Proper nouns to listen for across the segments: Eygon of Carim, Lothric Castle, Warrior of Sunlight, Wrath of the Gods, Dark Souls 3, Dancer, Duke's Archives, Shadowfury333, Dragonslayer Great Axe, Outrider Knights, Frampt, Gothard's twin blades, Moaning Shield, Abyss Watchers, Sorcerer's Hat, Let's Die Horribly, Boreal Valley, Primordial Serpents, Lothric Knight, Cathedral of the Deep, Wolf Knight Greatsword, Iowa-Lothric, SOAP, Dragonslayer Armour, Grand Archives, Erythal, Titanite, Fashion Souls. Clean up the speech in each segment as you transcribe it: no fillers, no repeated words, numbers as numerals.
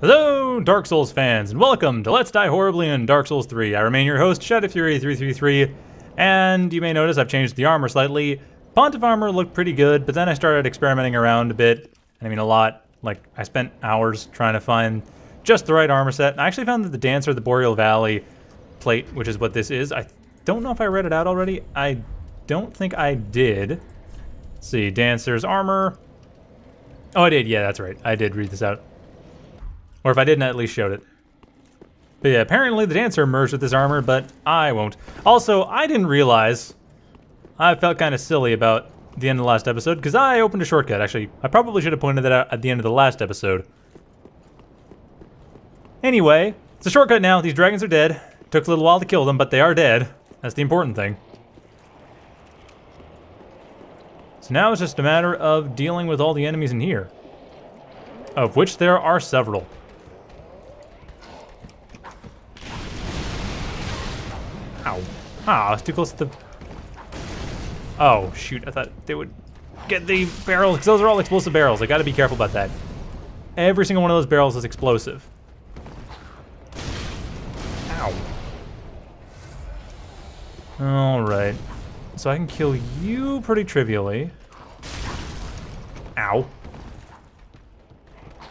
Hello, Dark Souls fans, and welcome to Let's Die Horribly in Dark Souls 3. I remain your host, Shadowfury333, and you may notice I've changed the armor slightly. Pontiff armor looked pretty good, but then I started experimenting around a bit, and I mean a lot. Like, I spent hours trying to find just the right armor set, and I actually found that the Dancer, the Boreal Valley plate, which is what this is. I don't know if I read it out already. I don't think I did. Let's see, Dancer's armor. Oh, I did, yeah, that's right. I did read this out. Or if I didn't, I at least showed it. But yeah, apparently the Dancer merged with this armor, but I won't. Also, I didn't realize I felt kind of silly about the end of the last episode, because I opened a shortcut. Actually, I probably should have pointed that out at the end of the last episode. Anyway, it's a shortcut now. These dragons are dead. Took a little while to kill them, but they are dead. That's the important thing. So now it's just a matter of dealing with all the enemies in here, of which there are several. Ow. Ah, I was too close to the... Oh, shoot. I thought they would get the barrel, because those are all explosive barrels. I gotta be careful about that. Every single one of those barrels is explosive. Ow. Alright. So I can kill you pretty trivially. Ow.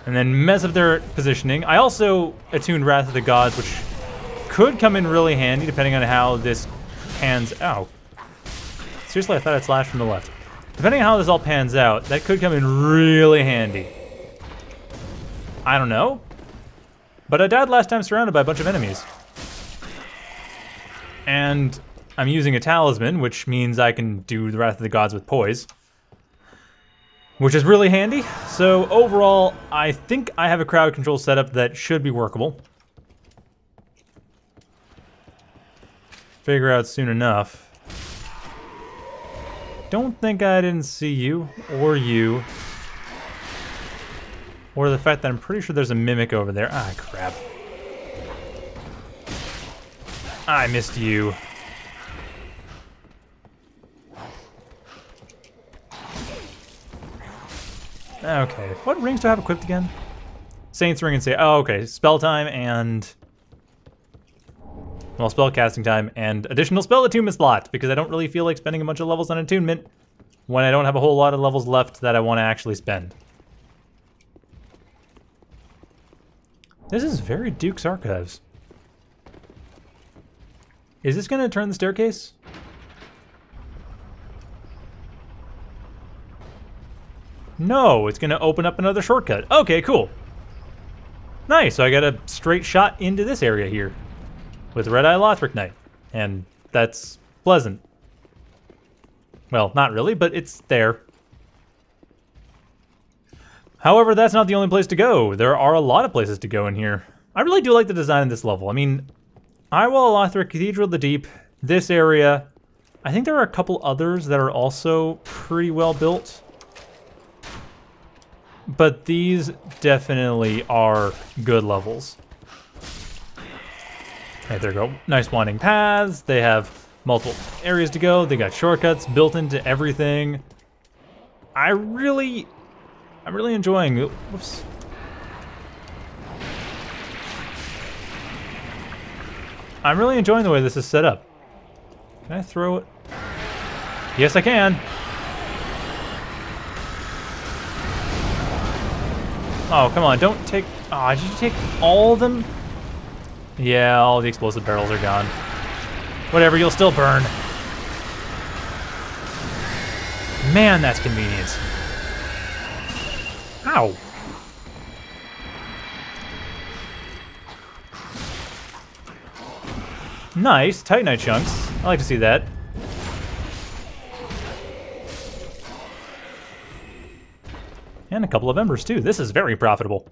And then mess up their positioning. I also attuned Wrath of the Gods, which could come in really handy depending on how this pans out. Seriously, I thought I'd slash from the left. Depending on how this all pans out, that could come in really handy. I don't know. But I died last time surrounded by a bunch of enemies. And I'm using a talisman, which means I can do the Wrath of the Gods with poise, which is really handy. So overall, I think I have a crowd control setup that should be workable. Figure out soon enough. Don't think I didn't see you. Or the fact that I'm pretty sure there's a mimic over there. Ah, crap. I missed you. Okay, what rings do I have equipped again? Saint's Ring and Save. Oh, okay. Spell time and... Well, spell casting time and additional spell attunement slot, because I don't really feel like spending a bunch of levels on attunement when I don't have a whole lot of levels left that I want to actually spend. This is very Duke's Archives. Is this going to turn the staircase? No, it's gonna open up another shortcut. Okay, cool. Nice, so I got a straight shot into this area here with Red Eye Lothric Knight, and that's pleasant. Well, not really, but it's there. However, that's not the only place to go. There are a lot of places to go in here. I really do like the design of this level. I mean, Iowa-Lothric, Cathedral of the Deep, this area. I think there are a couple others that are also pretty well built. But these definitely are good levels. Right, there we go. Nice winding paths. They have multiple areas to go. They got shortcuts built into everything. I'm really enjoying it. Whoops. I'm really enjoying the way this is set up. Can I throw it? Yes, I can. Oh, come on, don't take... Aw, oh, did you take all of them? Yeah, all the explosive barrels are gone. Whatever, you'll still burn. Man, that's convenient. Ow. Nice, Titanite chunks. I like to see that. And a couple of embers, too. This is very profitable.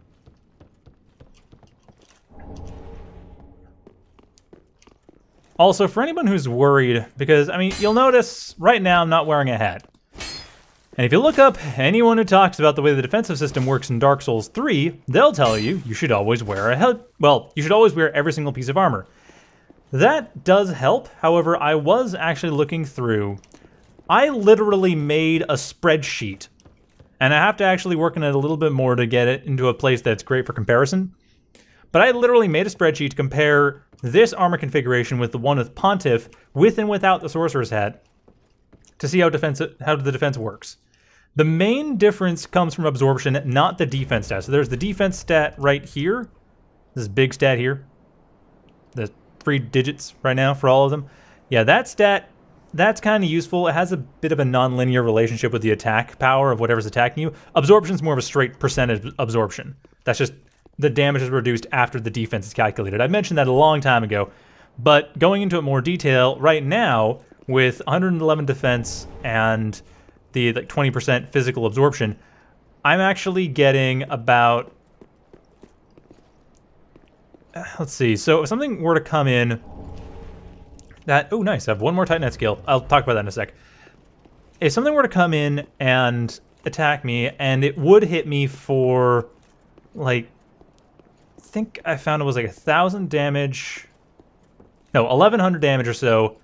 Also, for anyone who's worried, because, I mean, you'll notice right now I'm not wearing a hat. And if you look up anyone who talks about the way the defensive system works in Dark Souls 3, they'll tell you you should always wear a hat. Well, you should always wear every single piece of armor. That does help. However, I was actually looking through. I literally made a spreadsheet. And I have to actually work on it a little bit more to get it into a place that's great for comparison. but I literally made a spreadsheet to compare this armor configuration with the one with Pontiff, with and without the Sorcerer's Hat, to see how the defense works. The main difference comes from absorption, not the defense stat. So there's the defense stat right here. This big stat here. The 3 digits right now for all of them. Yeah, that stat, that's kind of useful. It has a bit of a non-linear relationship with the attack power of whatever's attacking you. Absorption's more of a straight percentage absorption. That's just the damage is reduced after the defense is calculated. I mentioned that a long time ago, but going into it more detail, right now, with 111 defense and the like 20% physical absorption, I'm actually getting about, let's see, so if something were to come in that, oh nice, I have one more Titanite skill, I'll talk about that in a sec. If something were to come in and attack me, and it would hit me for, like, I think I found it was like 1,000 damage, no, 1,100 damage or so,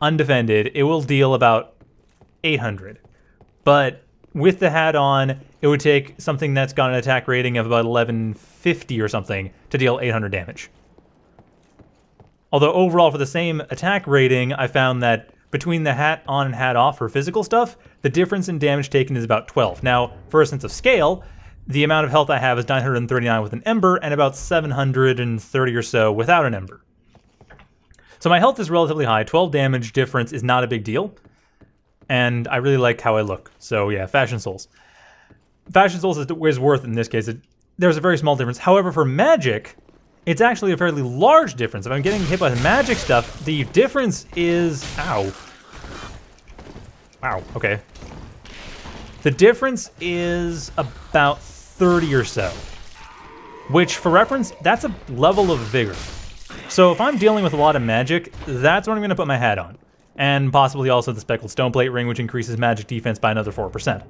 undefended, it will deal about 800. But with the hat on, it would take something that's got an attack rating of about 1150 or something to deal 800 damage. Although overall for the same attack rating, I found that between the hat on and hat off for physical stuff, the difference in damage taken is about 12. Now, for a sense of scale, the amount of health I have is 939 with an ember and about 730 or so without an ember. So my health is relatively high. 12 damage difference is not a big deal. And I really like how I look. So yeah, Fashion Souls. Fashion Souls is worth, in this case, there's a very small difference. However, for magic, it's actually a fairly large difference. If I'm getting hit by the magic stuff, the difference is, ow. Wow, okay. The difference is about 30 or so, which for reference, that's a level of vigor. So if I'm dealing with a lot of magic, that's when I'm gonna put my hat on. And possibly also the Speckled Stoneplate Ring, which increases magic defense by another 4%.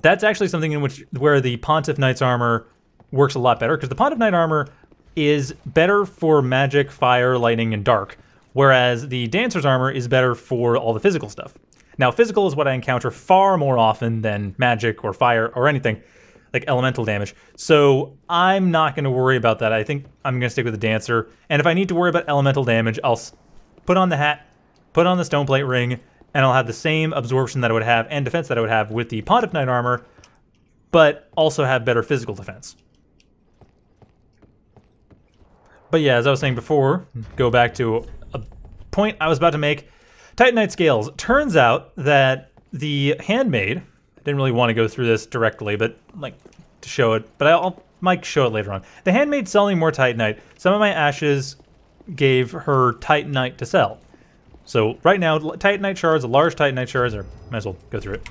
That's actually something in where the Pontiff Knight's armor works a lot better, because the Pontiff Knight armor is better for magic, fire, lightning, and dark, whereas the Dancer's armor is better for all the physical stuff. Now, physical is what I encounter far more often than magic or fire or anything, like elemental damage. So I'm not gonna worry about that. I think I'm gonna stick with the Dancer. And if I need to worry about elemental damage, I'll put on the hat, put on the Stoneplate Ring, and I'll have the same absorption that I would have and defense that I would have with the Pontiff Knight armor, but also have better physical defense. But yeah, as I was saying before, go back to a point I was about to make, Titanite scales. Turns out that the handmade, I didn't really want to go through this directly, but like to show it, but I'll might show it later on. The handmaid's selling more Titanite. Some of my ashes gave her Titanite to sell. So right now, Titanite shards, large Titanite shards, or might as well go through it.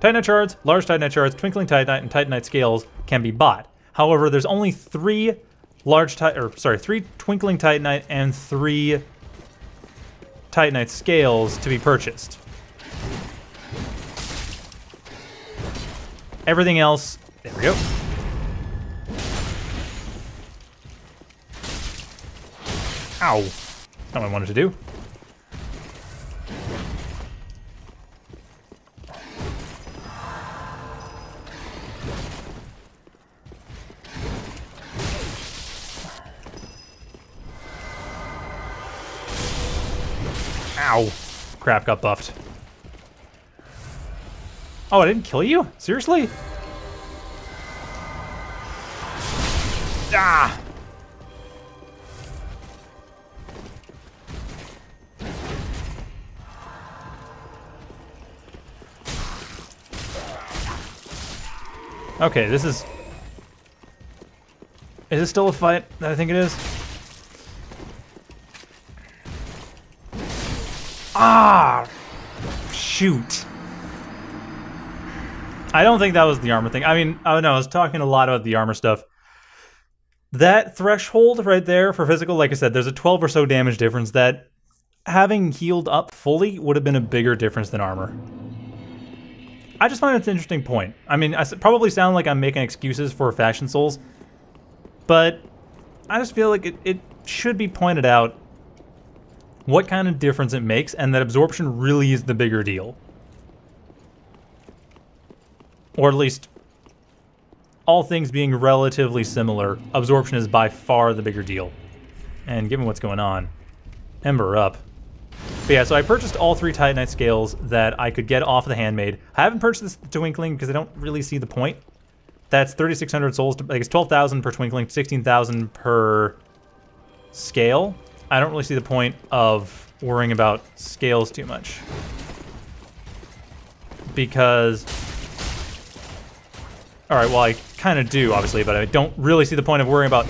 Titanite shards, large Titanite shards, twinkling Titanite, and Titanite scales can be bought. However, there's only 3 twinkling Titanite and 3 Titanite scales to be purchased. Everything else, there we go. Ow. That's not what I wanted to do. Ow. Crap, got buffed. Oh, I didn't kill you? Seriously? Ah! Okay, this is... Is this still a fight? I think it is. Ah! Shoot. I don't think that was the armor thing. I mean, I don't know, I was talking a lot about the armor stuff. That threshold right there for physical, like I said, there's a 12 or so damage difference that having healed up fully would have been a bigger difference than armor. I just find it's an interesting point. I mean, I probably sound like I'm making excuses for Fashion Souls, but I just feel like it should be pointed out what kind of difference it makes, and that absorption really is the bigger deal. Or at least all things being relatively similar, absorption is by far the bigger deal. And given what's going on, Ember up. But yeah, so I purchased all three Titanite scales that I could get off of the Handmaid. I haven't purchased the Twinkling because I don't really see the point. That's 3,600 souls, like it's 12,000 per Twinkling, 16,000 per scale. I don't really see the point of worrying about scales too much. Because, all right, well, I kind of do, obviously, but I don't really see the point of worrying about,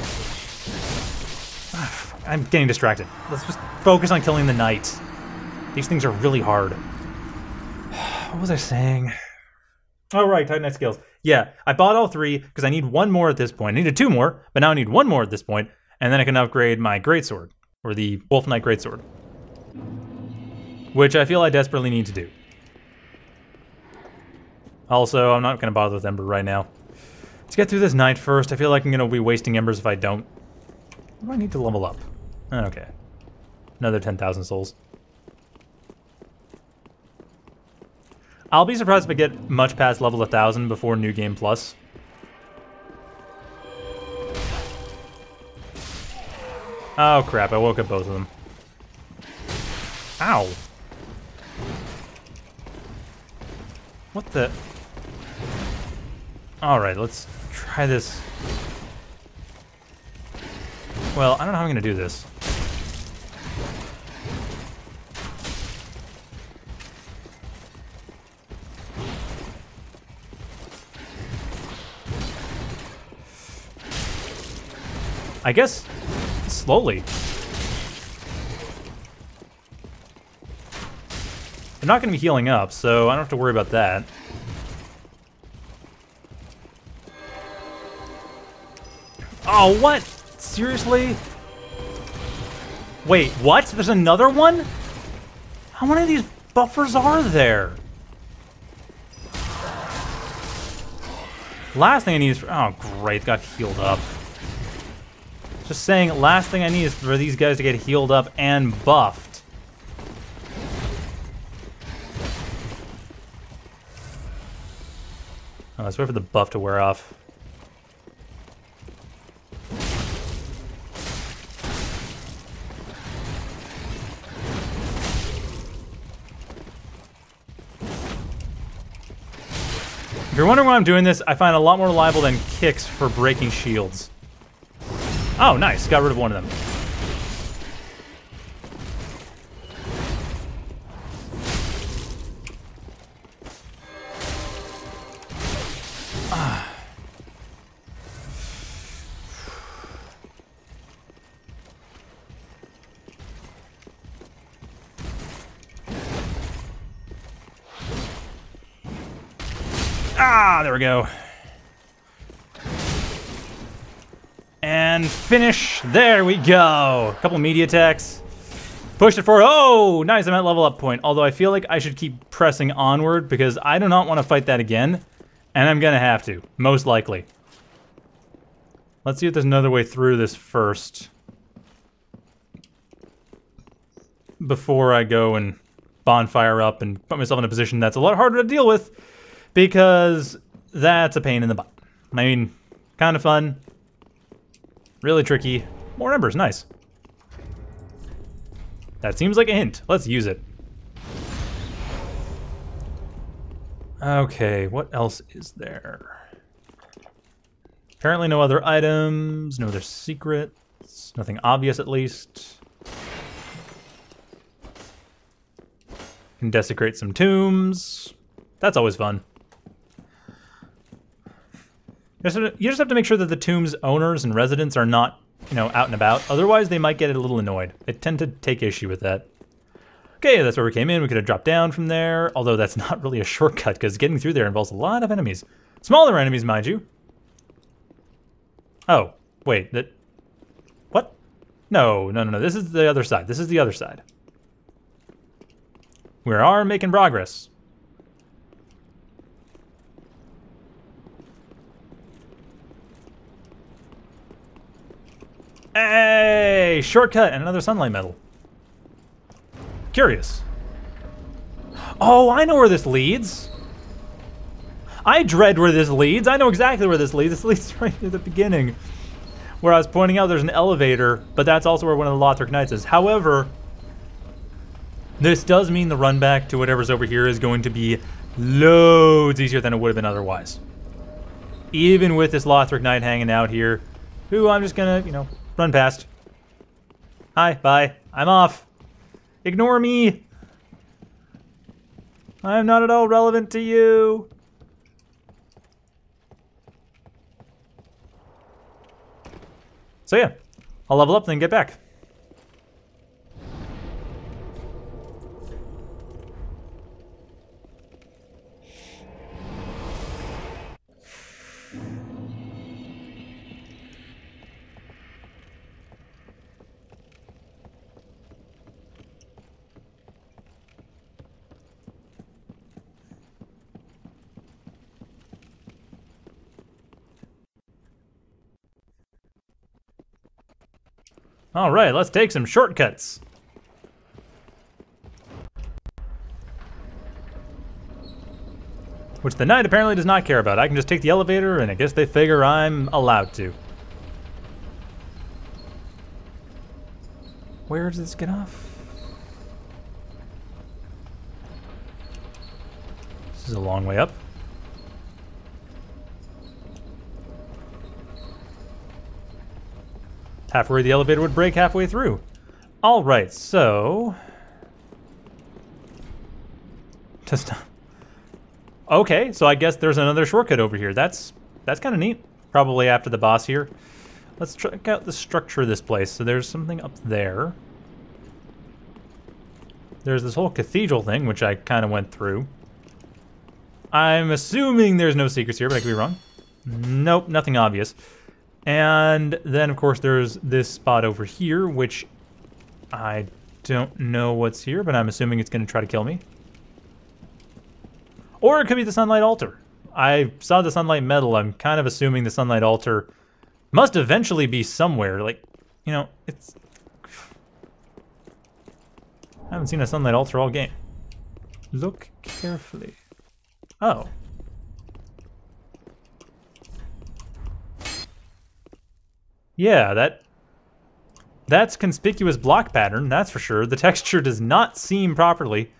I'm getting distracted. Let's just focus on killing the knight. These things are really hard. What was I saying? Oh, right, Titanite scales. Yeah, I bought all three because I need one more at this point. I needed two more, but now I need one more at this point, and then I can upgrade my Greatsword, or the Wolf Knight Greatsword, which I feel I desperately need to do. Also, I'm not going to bother with Ember right now. Let's get through this night first. I feel like I'm going to be wasting Embers if I don't. What do I need to level up? Okay. Another 10,000 souls. I'll be surprised if I get much past level 1,000 before New Game Plus. Oh crap, I woke up both of them. Ow. What the? Alright, let's try this. Well, I don't know how I'm gonna do this. I guess slowly. I'm not going to be healing up, so I don't have to worry about that. Oh, what? Seriously? Wait, what? There's another one? How many of these buffers are there? Last thing I need is for, oh, great, got healed up. Just saying, last thing I need is for these guys to get healed up and buffed. Oh, let's wait for the buff to wear off. If you're wondering why I'm doing this, I find a lot more reliable than kicks for breaking shields. Oh, nice, got rid of one of them. Ah. Ah, there we go. And finish, there we go. A couple media attacks. Push it forward, oh, nice, I'm at level up point. Although I feel like I should keep pressing onward because I do not want to fight that again. And I'm gonna have to, most likely. Let's see if there's another way through this first. Before I go and bonfire up and put myself in a position that's a lot harder to deal with because that's a pain in the butt. I mean, kind of fun. Really tricky. More embers, nice. That seems like a hint. Let's use it. Okay, what else is there? Apparently no other items, no other secrets, nothing obvious at least. Can desecrate some tombs. That's always fun. You just have to make sure that the tomb's owners and residents are not, you know, out and about. Otherwise, they might get a little annoyed. They tend to take issue with that. Okay, that's where we came in. We could have dropped down from there, although that's not really a shortcut because getting through there involves a lot of enemies. Smaller enemies, mind you. Oh, wait, that, what? No, no, no, no, this is the other side. This is the other side. We are making progress. Hey! Shortcut and another sunlight medal. Curious. Oh, I know where this leads. I dread where this leads. I know exactly where this leads. This leads right to the beginning, where I was pointing out there's an elevator, but that's also where one of the Lothric Knights is. However, this does mean the run back to whatever's over here is going to be loads easier than it would have been otherwise. Even with this Lothric Knight hanging out here, who I'm just gonna, you know, run past. Hi, bye, I'm off. Ignore me. I am not at all relevant to you. So yeah, I'll level up and then get back. All right, let's take some shortcuts. Which the knight apparently does not care about. I can just take the elevator, and I guess they figure I'm allowed to. Where does this get off? This is a long way up. Halfway the elevator would break halfway through. All right, so just okay. So I guess there's another shortcut over here. That's kind of neat. Probably after the boss here. Let's check out the structure of this place. So there's something up there. There's this whole cathedral thing, which I kind of went through. I'm assuming there's no secrets here, but I could be wrong. Nope, nothing obvious. And then, of course, there's this spot over here, which I don't know what's here, but I'm assuming it's going to try to kill me. Or it could be the Sunlight Altar. I saw the Sunlight Medal. I'm kind of assuming the Sunlight Altar must eventually be somewhere. Like, you know, it's... I haven't seen a Sunlight Altar all game. Look carefully. Oh. Yeah, that's conspicuous block pattern, that's for sure. The texture does not seam properly.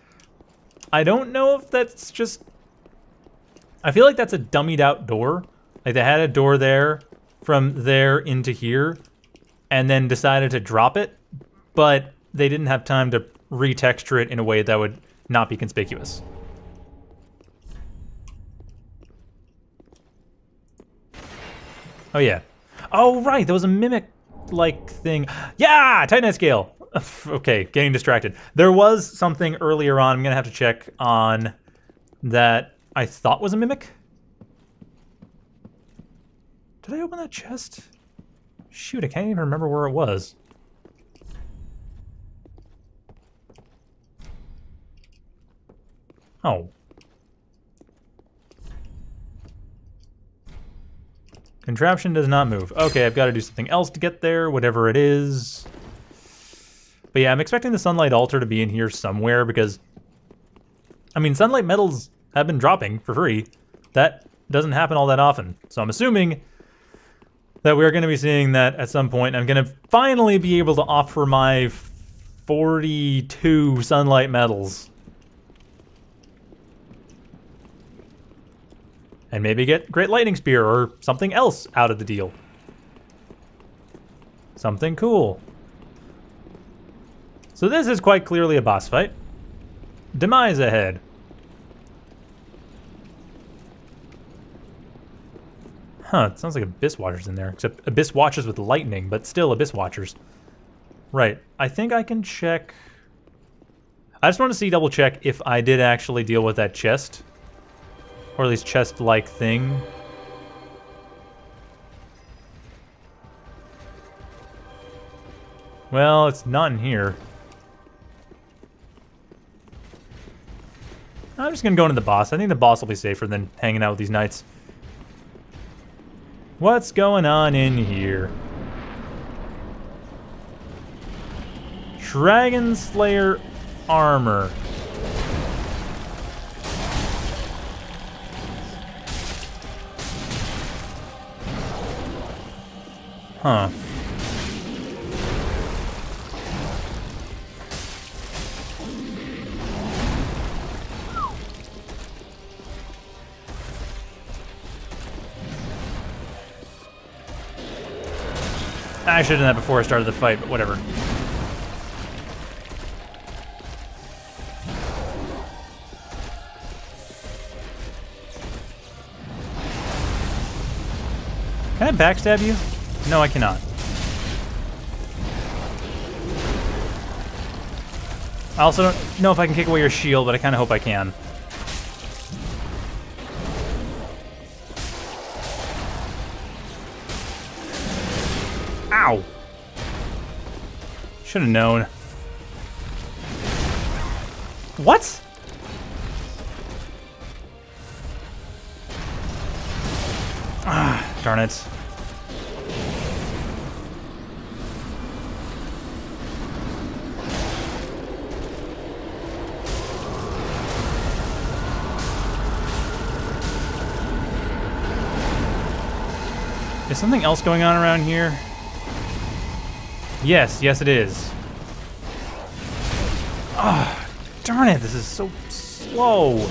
I don't know if that's just... I feel like that's a dummied out door. Like they had a door there, from there into here, and then decided to drop it, but they didn't have time to retexture it in a way that would not be conspicuous. Oh yeah. Oh, right, there was a mimic-like thing. Yeah, Titanite scale. Okay, getting distracted. There was something earlier on, I'm gonna have to check on, that I thought was a mimic. Did I open that chest? Shoot, I can't even remember where it was. Oh. Contraption does not move. Okay, I've got to do something else to get there, whatever it is. But yeah, I'm expecting the Sunlight Altar to be in here somewhere because, I mean, Sunlight Medals have been dropping for free. That doesn't happen all that often. So I'm assuming that we're going to be seeing that at some point. I'm going to finally be able to offer my 42 Sunlight Medals. And maybe get Great Lightning Spear or something else out of the deal. Something cool. So this is quite clearly a boss fight. Demise ahead. Huh, it sounds like Abyss Watchers in there, except Abyss Watchers with lightning, but still Abyss Watchers. Right, I think I can check... I just want to see, double check, if I did actually deal with that chest. Or at least chest-like thing. Well, it's not in here. I'm just gonna go into the boss. I think the boss will be safer than hanging out with these knights. What's going on in here? Dragonslayer Armour. Huh. I should have done that before I started the fight, but whatever. Can I backstab you? No, I cannot. I also don't know if I can kick away your shield, but I kind of hope I can. Ow! Should have known. What? Darn it. Is something else going on around here? Yes, yes it is. Ah, darn it, this is so slow.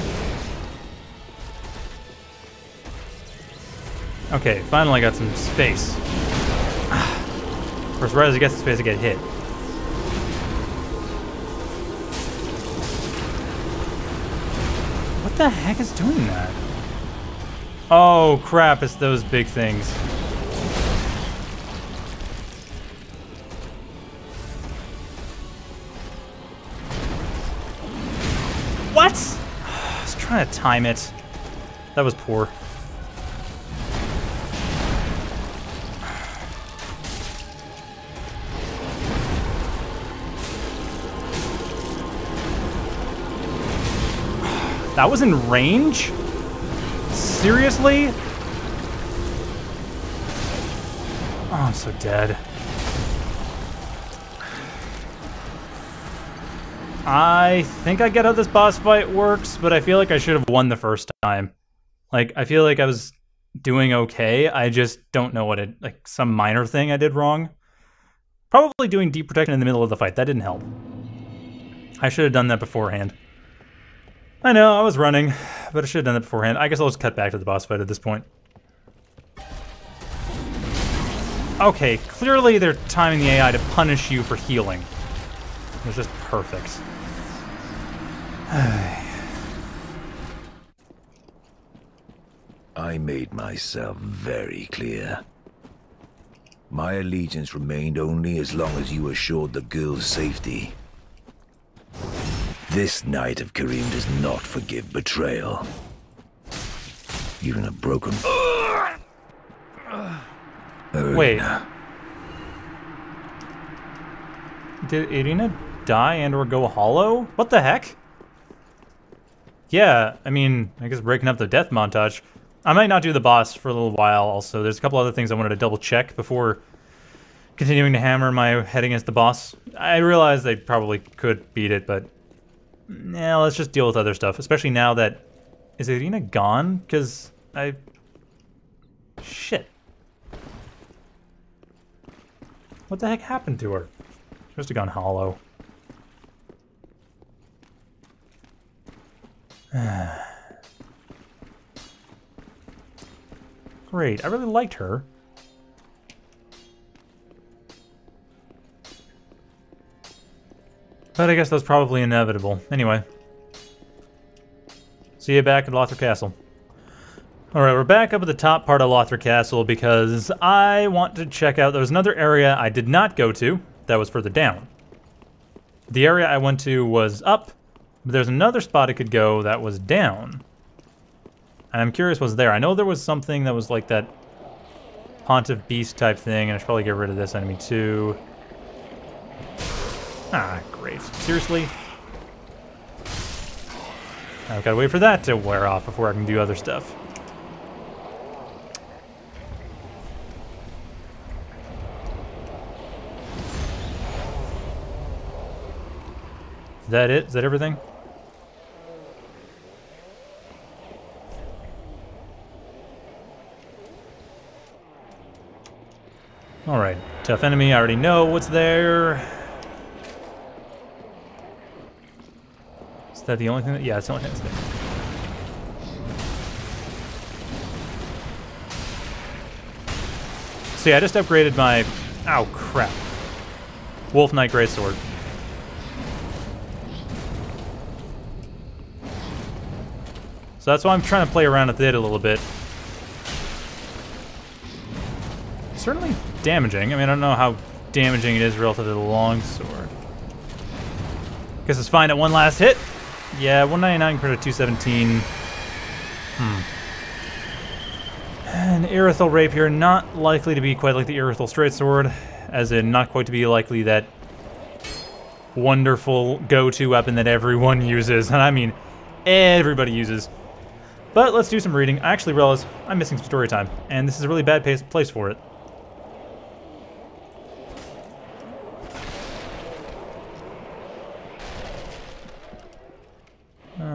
Okay, finally I got some space. Of course, right as I get some space, I get hit. What the heck is doing that? Oh crap, it's those big things. What? I was trying to time it. That was poor. That was in range? Seriously? Oh, I'm so dead. I think I get how this boss fight works, but I feel like I should have won the first time. Like, I feel like I was doing okay. I just don't know what it, like some minor thing I did wrong. Probably doing deep protection in the middle of the fight. That didn't help. I should have done that beforehand. I know, I was running, but I should have done that beforehand. I guess I'll just cut back to the boss fight at this point. Okay, clearly they're timing the AI to punish you for healing. It was just perfect. I made myself very clear. My allegiance remained only as long as you assured the girl's safety. This Knight of Carim does not forgive betrayal. Even a broken... Wait. Did Irina die and or go hollow? What the heck? Yeah, I mean, I guess breaking up the death montage. I might not do the boss for a little while also. There's a couple other things I wanted to double check before continuing to hammer my head against the boss. I realized they probably could beat it, but... Nah, let's just deal with other stuff, especially now that... Is Irina gone? Because I... Shit. What the heck happened to her? She must have gone hollow. Great, I really liked her. But I guess that's probably inevitable. Anyway. See you back at Lothric Castle. Alright, we're back up at the top part of Lothric Castle because I want to check out... There was another area I did not go to that was further down. The area I went to was up, but there's another spot I could go that was down. And I'm curious what's there. I know there was something that was like that Haunt of Beast type thing, and I should probably get rid of this enemy too. Ah, great. Seriously? I've got to wait for that to wear off before I can do other stuff. Is that it? Is that everything? Alright, tough enemy, I already know what's there. Is that the only thing that, yeah, it's the only thing that's there. So yeah, I just upgraded my, ow, crap, Wolf Knight Greatsword. So that's why I'm trying to play around with it a little bit. Certainly damaging. I mean, I don't know how damaging it is relative to the longsword. Guess it's fine at one last hit. Yeah, 199 compared to 217. An Erythal Rapier, not likely to be quite like the Erythal Straightsword, as in not quite to be likely that wonderful go-to weapon that everyone uses, and I mean everybody uses. But let's do some reading. I actually realize I'm missing some story time, and this is a really bad place for it.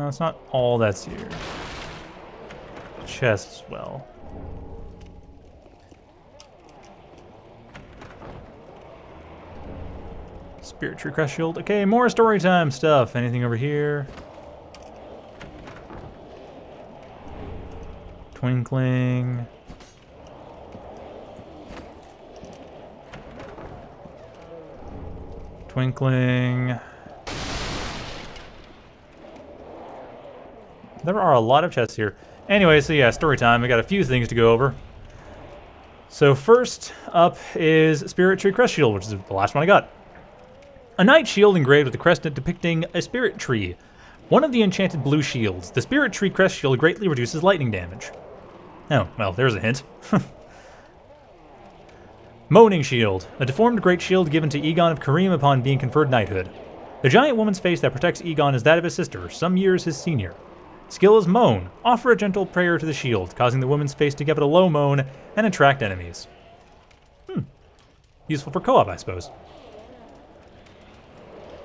It's not all that's here. Chest as well. Spirit Tree Crest Shield. Okay, more story time stuff. Anything over here? Twinkling. Twinkling. There are a lot of chests here. Anyway, so yeah, story time. We got a few things to go over. So first up is Spirit Tree Crest Shield, which is the last one I got. A knight shield engraved with a crescent depicting a spirit tree. One of the enchanted blue shields. The spirit tree crest shield greatly reduces lightning damage. Oh, well, there's a hint. Moaning Shield. A deformed great shield given to Eygon of Carim upon being conferred knighthood. The giant woman's face that protects Eygon is that of his sister, some years his senior. Skill is Moan. Offer a gentle prayer to the shield, causing the woman's face to give it a low moan and attract enemies. Useful for co-op, I suppose.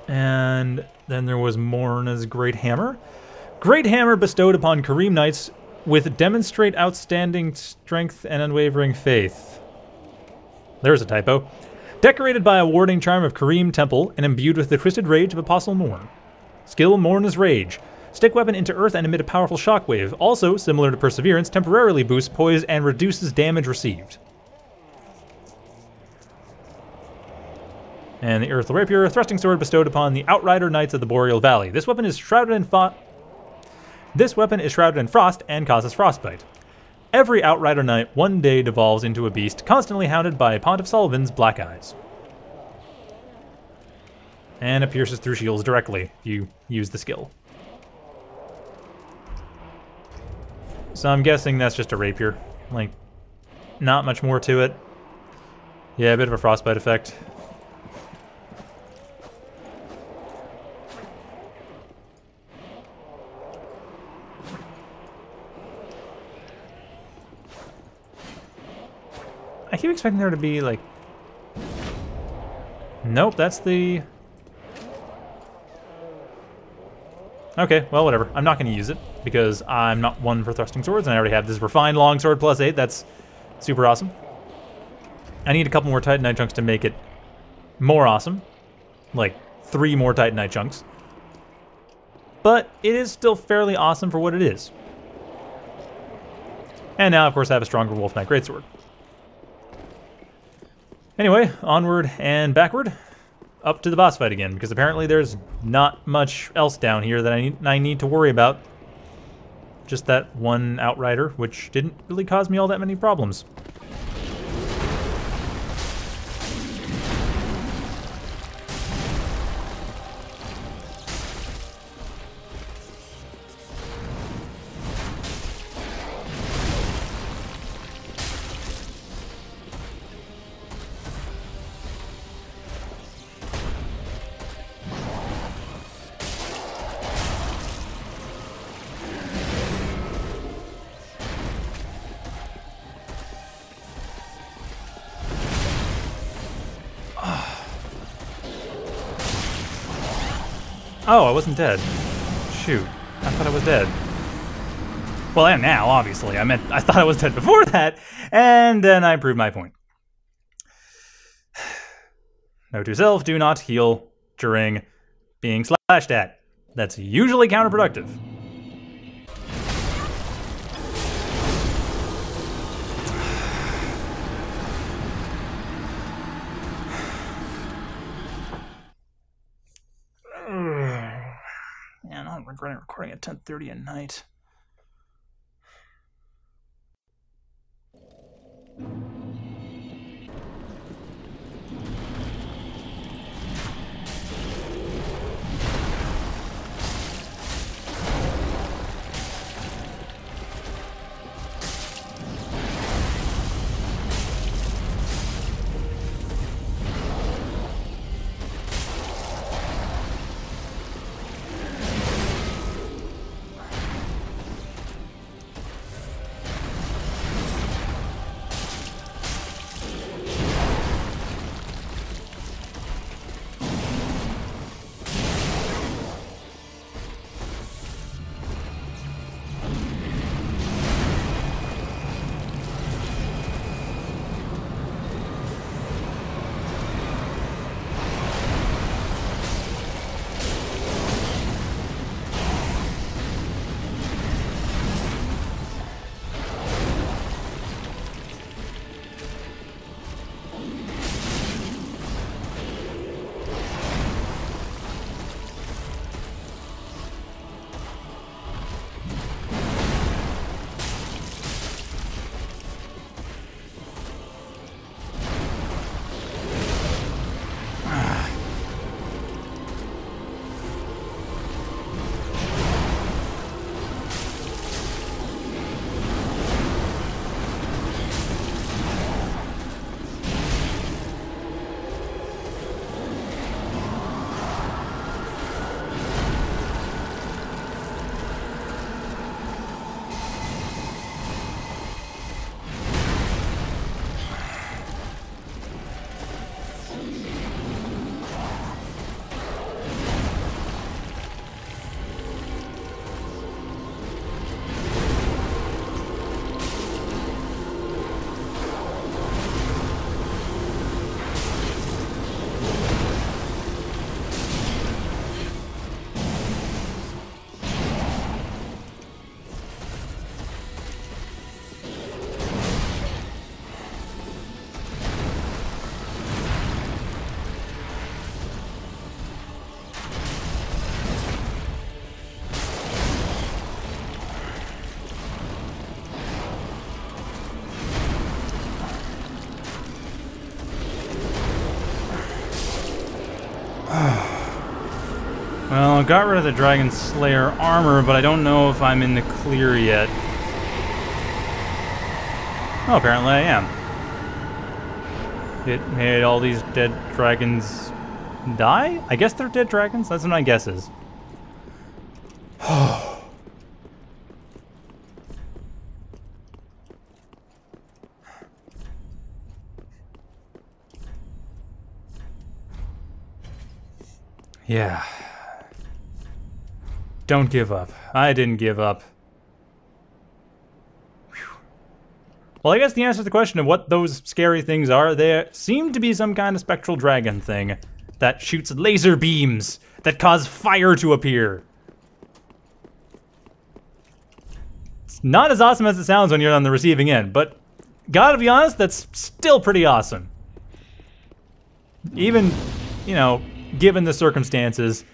And then there was Mourna's Great Hammer. Great Hammer bestowed upon Carim Knights with demonstrate outstanding strength and unwavering faith. There's a typo. Decorated by a warding charm of Carim Temple and imbued with the twisted rage of Apostle Mourn. Skill Mourna's Rage. Stick weapon into earth and emit a powerful shockwave. Also, similar to Perseverance, temporarily boosts poise and reduces damage received. And the Earthal Rapier, a thrusting sword bestowed upon the Outrider Knights of the Boreal Valley. This weapon is shrouded in frost and causes frostbite. Every Outrider Knight one day devolves into a beast, constantly hounded by a Pont of Sullivan's black eyes. And it pierces through shields directly if you use the skill. So I'm guessing that's just a rapier. Like, not much more to it. Yeah, a bit of a frostbite effect. I keep expecting there to be, like... Nope, that's the... Okay, well, whatever. I'm not going to use it, because I'm not one for thrusting swords, and I already have this refined longsword plus 8. That's super awesome. I need a couple more Titanite chunks to make it more awesome. Like, 3 more Titanite chunks. But it is still fairly awesome for what it is. And now, of course, I have a stronger Wolf Knight Greatsword. Anyway, onward and backward, up to the boss fight again, because apparently there's not much else down here that I need to worry about. Just that one Outrider, which didn't really cause me all that many problems. Oh, I wasn't dead. Shoot, I thought I was dead. Well, I am now, obviously. I meant I thought I was dead before that, and then I proved my point. Note to self, do not heal during being slashed at. That's usually counterproductive. Man, I'm regretting recording at 10:30 at night. Well, I got rid of the Dragonslayer Armour, but I don't know if I'm in the clear yet. Oh, apparently I am. It made all these dead dragons die? I guess they're dead dragons? That's what my guess is. Yeah. Don't give up. I didn't give up. Whew. Well, I guess the answer to the question of what those scary things are, there seem to be some kind of spectral dragon thing that shoots laser beams that cause fire to appear. It's not as awesome as it sounds when you're on the receiving end, but gotta be honest, that's still pretty awesome. Even, you know, given the circumstances,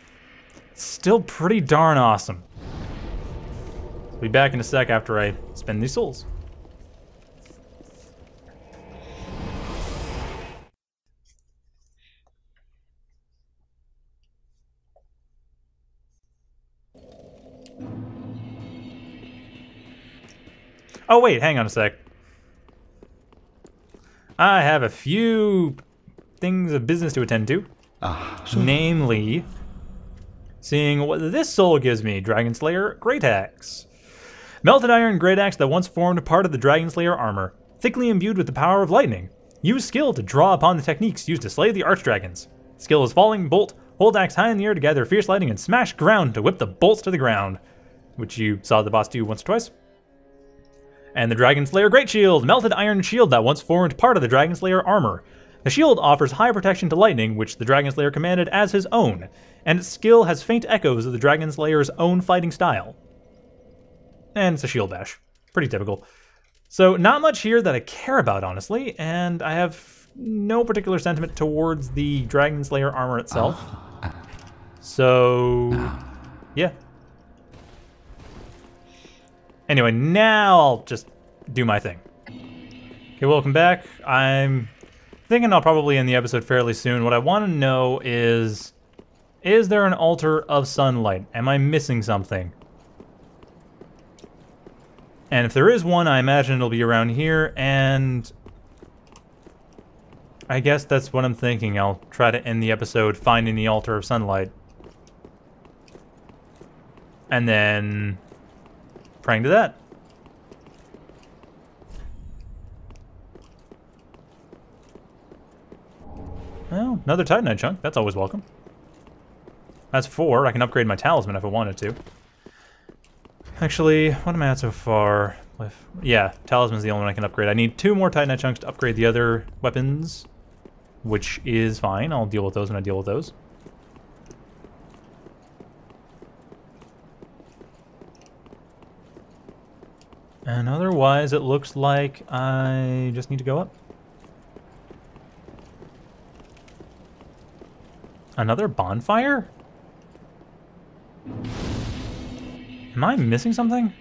still pretty darn awesome. I'll be back in a sec after I spend these souls. Oh wait, hang on a sec. I have a few things of business to attend to. Namely, seeing what this soul gives me, Dragonslayer Great Axe. Melted iron great axe that once formed part of the Dragonslayer armor, thickly imbued with the power of lightning. Use skill to draw upon the techniques used to slay the archdragons. Skill is falling bolt, hold axe high in the air to gather fierce lightning and smash ground to whip the bolts to the ground, which you saw the boss do once or twice. And the Dragonslayer Great Shield, melted iron shield that once formed part of the Dragonslayer armor. The shield offers high protection to lightning, which the Dragonslayer commanded as his own, and its skill has faint echoes of the Dragonslayer's own fighting style. And it's a shield bash. Pretty typical. So not much here that I care about, honestly, and I have no particular sentiment towards the Dragonslayer armor itself. So, yeah. Anyway, now I'll just do my thing. Okay, welcome back. I'm thinking I'll probably end the episode fairly soon. What I want to know is there an altar of sunlight? Am I missing something? And if there is one, I imagine it'll be around here, and I guess that's what I'm thinking. I'll try to end the episode finding the Altar of Sunlight. And then praying to that. Well, another Titanite chunk. That's always welcome. That's 4. I can upgrade my talisman if I wanted to. Actually, what am I at so far? Yeah, talisman's the only one I can upgrade. I need 2 more Titanite chunks to upgrade the other weapons, which is fine. I'll deal with those when I deal with those. And otherwise, it looks like I just need to go up. Another bonfire? Am I missing something?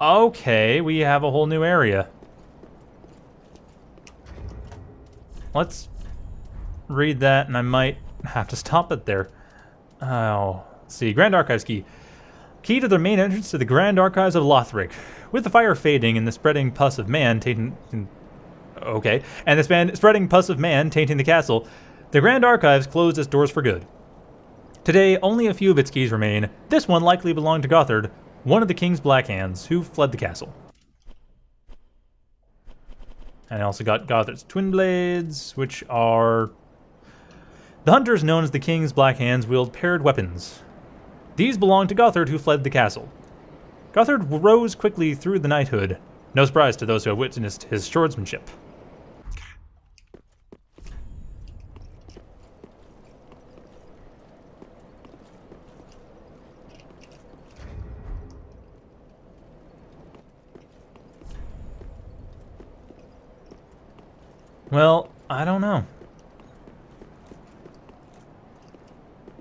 Okay, we have a whole new area. Let's read that, and I might have to stop it there. Oh, let's see. Grand Archives key. Key to the main entrance to the Grand Archives of Lothric. With the fire fading and the spreading pus of man tainting... Okay, and the spreading pus of man tainting the castle, the Grand Archives closed its doors for good. Today, only a few of its keys remain. This one likely belonged to Gothard, one of the King's Black Hands, who fled the castle. And I also got Gothard's twin blades, which are... The hunters known as the King's Black Hands wield paired weapons. These belong to Gothard, who fled the castle. Gothard rose quickly through the knighthood. No surprise to those who have witnessed his swordsmanship. Well, I don't know.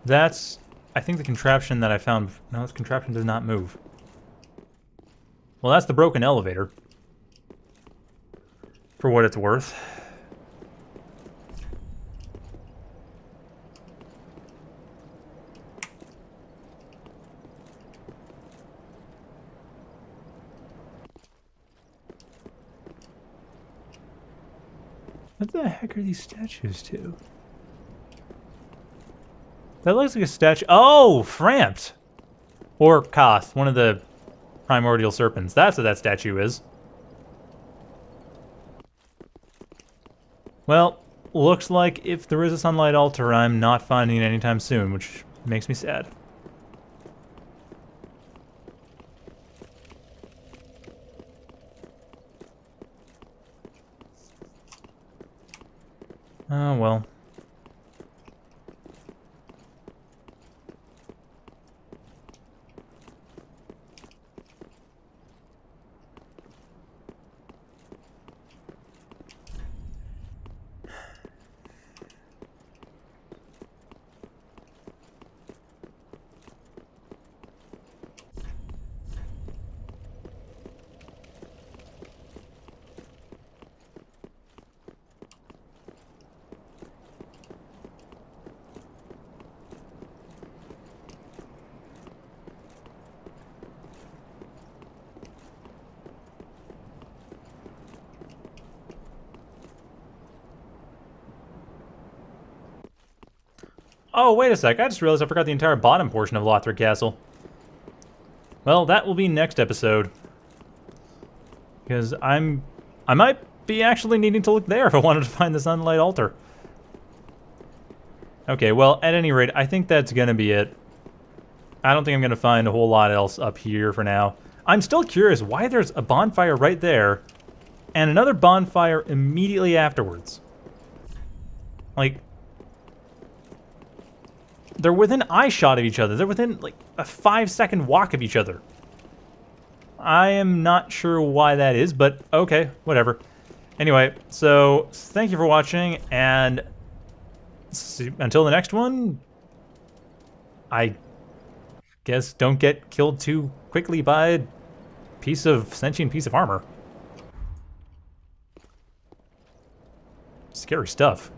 That's, I think, the contraption that I found. No, this contraption does not move. Well, that's the broken elevator. For what it's worth. What the heck are these statues to? That looks like a statue. Oh, Frampt! Or Koth, one of the Primordial Serpents. That's what that statue is. Well, looks like if there is a sunlight altar, I'm not finding it anytime soon, which makes me sad. Oh, well. Oh, wait a sec, I just realized I forgot the entire bottom portion of Lothric Castle. Well, that will be next episode. Because I might be actually needing to look there if I wanted to find the Sunlight Altar. Okay, well, at any rate, I think that's gonna be it. I don't think I'm going to find a whole lot else up here for now. I'm still curious why there's a bonfire right there and another bonfire immediately afterwards. Like, they're within eyeshot of each other. They're within, like, a 5-second walk of each other. I am not sure why that is, but okay, whatever. Anyway, so thank you for watching, and see, until the next one, I guess don't get killed too quickly by a piece of sentient piece of armor. Scary stuff.